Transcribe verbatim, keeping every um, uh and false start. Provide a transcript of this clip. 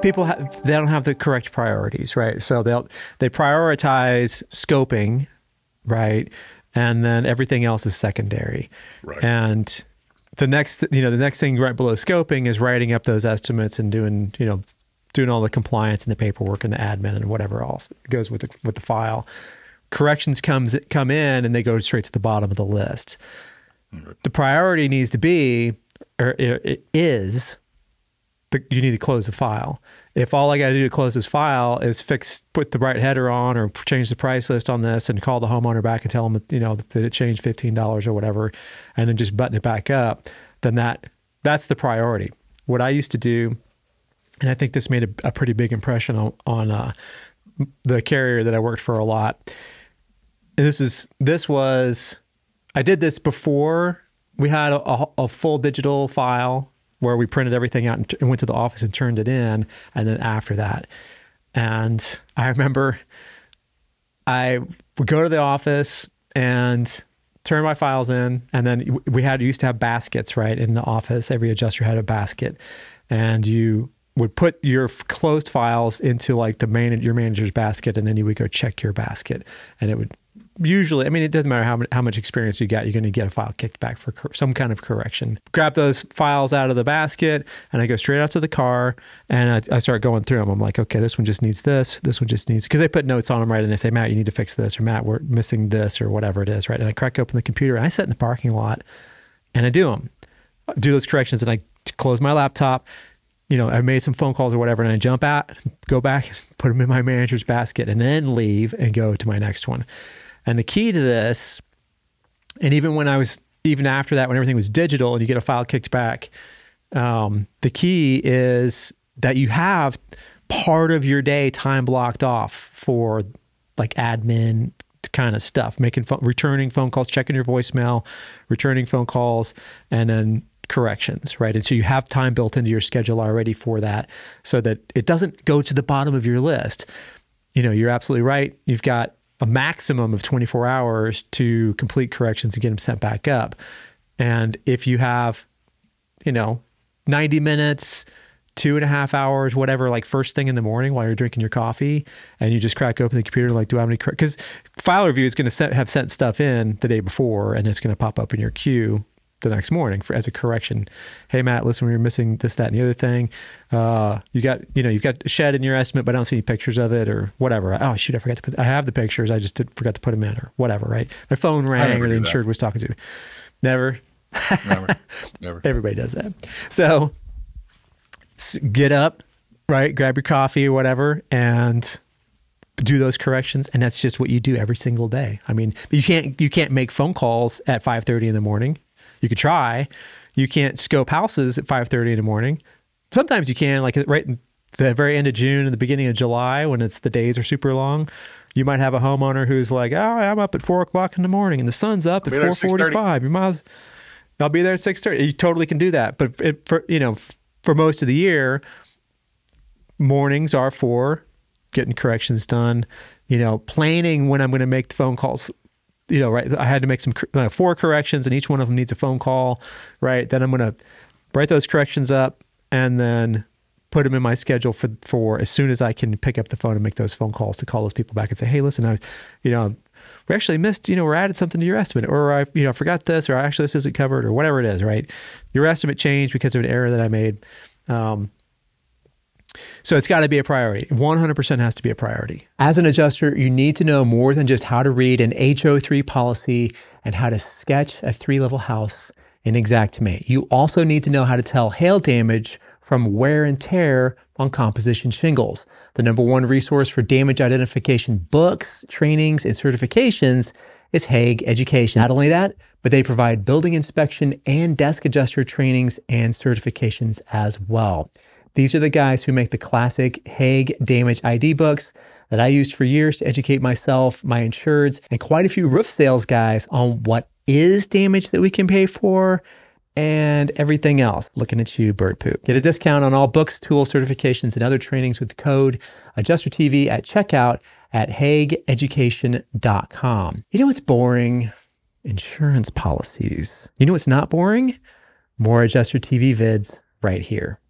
people have, they don't have the correct priorities, right? So they'll, they prioritize scoping, right? And then everything else is secondary. Right. And the next, you know, the next thing right below scoping is writing up those estimates and doing, you know, doing all the compliance and the paperwork and the admin and whatever else goes with the, with the file. Corrections comes come in and they go straight to the bottom of the list. Right. The priority needs to be, or it is, the, you need to close the file. If all I got to do to close this file is fix, put the right header on or change the price list on this and call the homeowner back and tell them, you know, that it changed fifteen dollars or whatever, and then just button it back up, then that that's the priority. What I used to do, and I think this made a, a pretty big impression on, on uh, the carrier that I worked for a lot. And this is, this was, I did this before we had a, a, a full digital file where we printed everything out and, and went to the office and turned it in, and then after that. And I remember I would go to the office and turn my files in, and then we had, used to have baskets, right, in the office. Every adjuster had a basket, and you would put your closed files into like the man, your manager's basket, and then you would go check your basket, and it would usually, I mean, it doesn't matter how, how much experience you got, you're going to get a file kicked back for some kind of correction. Grab those files out of the basket, and I go straight out to the car, and I, I start going through them. I'm like, okay, this one just needs this. This one just needs, because they put notes on them, right? And they say, Matt, you need to fix this, or Matt, we're missing this, or whatever it is, right? And I crack open the computer, and I sit in the parking lot, and I do them. I do those corrections, and I close my laptop. You know, I made some phone calls or whatever, and I jump out, go back, put them in my manager's basket, and then leave and go to my next one. And the key to this, and even when I was, even after that, when everything was digital and you get a file kicked back, um, the key is that you have part of your day time blocked off for like admin kind of stuff, making phone, returning phone calls, checking your voicemail, returning phone calls, and then corrections, right? And so you have time built into your schedule already for that, so that it doesn't go to the bottom of your list. You know, you're absolutely right. You've got a maximum of twenty-four hours to complete corrections and get them sent back up. And if you have, you know, ninety minutes, two and a half hours, whatever, like first thing in the morning while you're drinking your coffee, and you just crack open the computer, like, do I have any, because file review is going to have sent stuff in the day before, and it's going to pop up in your queue the next morning for, as a correction. Hey, Matt, listen, we were missing this, that, and the other thing. Uh, you got, you know, you've got a shed in your estimate, but I don't see any pictures of it or whatever. I, oh shoot, I forgot to put, I have the pictures. I just did, forgot to put them in or whatever, right? My phone rang or the insured was talking to me. Never. Never. Never. Everybody does that. So get up, right? Grab your coffee or whatever, and do those corrections, and that's just what you do every single day. I mean, you can't, you can't make phone calls at five thirty in the morning. You could try. You can't scope houses at five thirty in the morning. Sometimes you can, like right at the very end of June and the beginning of July, when it's the days are super long. You might have a homeowner who's like, oh, I'm up at four o'clock in the morning and the sun's up at four forty-five. You might as, I'll be there at six thirty. You totally can do that. But it, for, you know, for most of the year, mornings are for getting corrections done, you know, planning when I'm going to make the phone calls. You know, right? I had to make some uh, four corrections, and each one of them needs a phone call, right? Then I'm going to write those corrections up and then put them in my schedule for, for as soon as I can pick up the phone and make those phone calls to call those people back and say, hey, listen, I, you know, we actually missed, you know, we're added something to your estimate, or I, you know, forgot this, or actually this isn't covered, or whatever it is, right? Your estimate changed because of an error that I made. Um, So it's got to be a priority. one hundred percent has to be a priority. As an adjuster, you need to know more than just how to read an H O three policy and how to sketch a three-level house in Xactimate. You also need to know how to tell hail damage from wear and tear on composition shingles. The number one resource for damage identification books, trainings, and certifications is Haag Education. Not only that, but they provide building inspection and desk adjuster trainings and certifications as well. These are the guys who make the classic Haag Damage I D books that I used for years to educate myself, my insureds, and quite a few roof sales guys on what is damage that we can pay for and everything else. Looking at you, bird poop. Get a discount on all books, tools, certifications, and other trainings with the code AdjusterTV at checkout at haag education dot com. You know what's boring? Insurance policies. You know what's not boring? More Adjuster T V vids right here.